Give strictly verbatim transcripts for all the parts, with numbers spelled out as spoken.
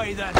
way then.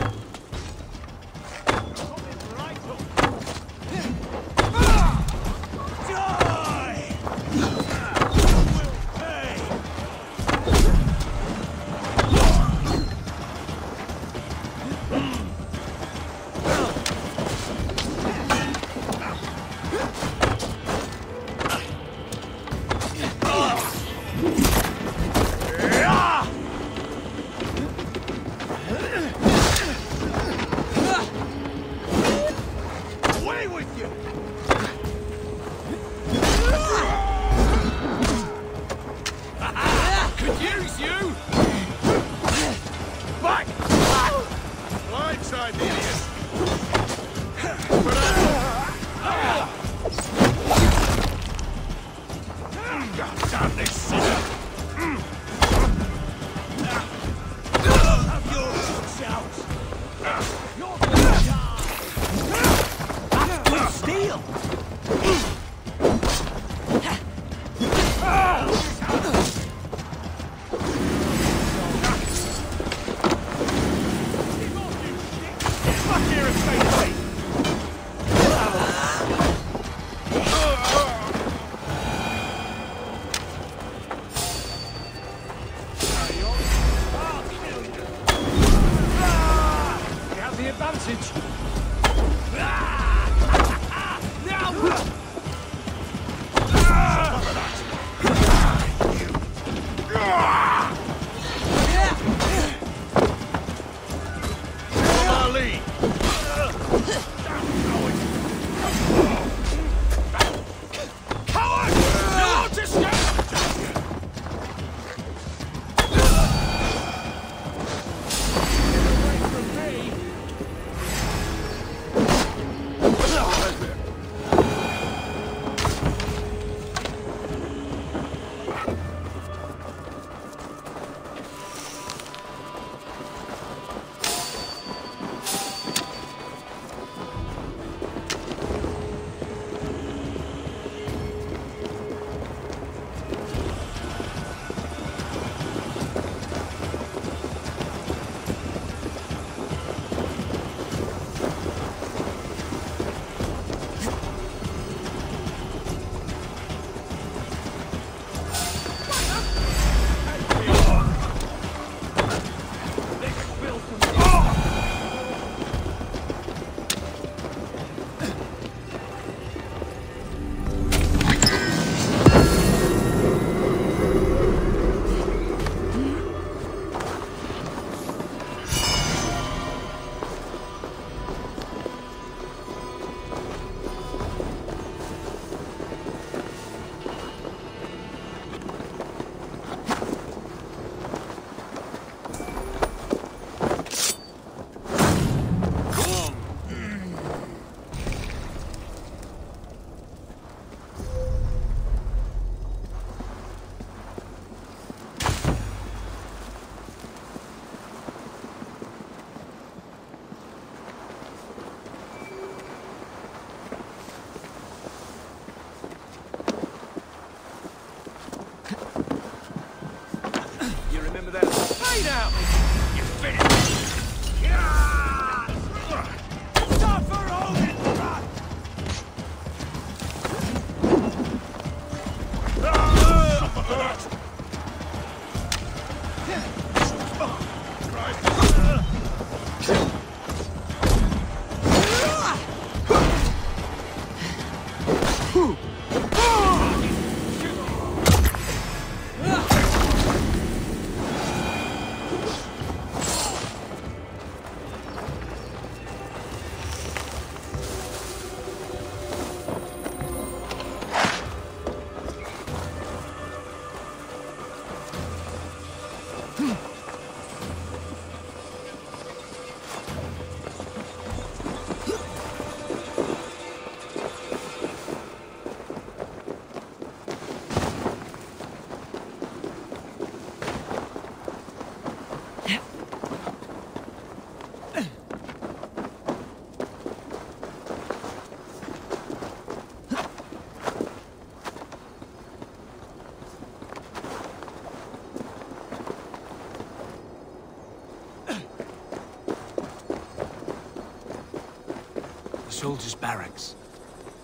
soldiers' barracks.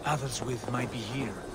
Others with might be here.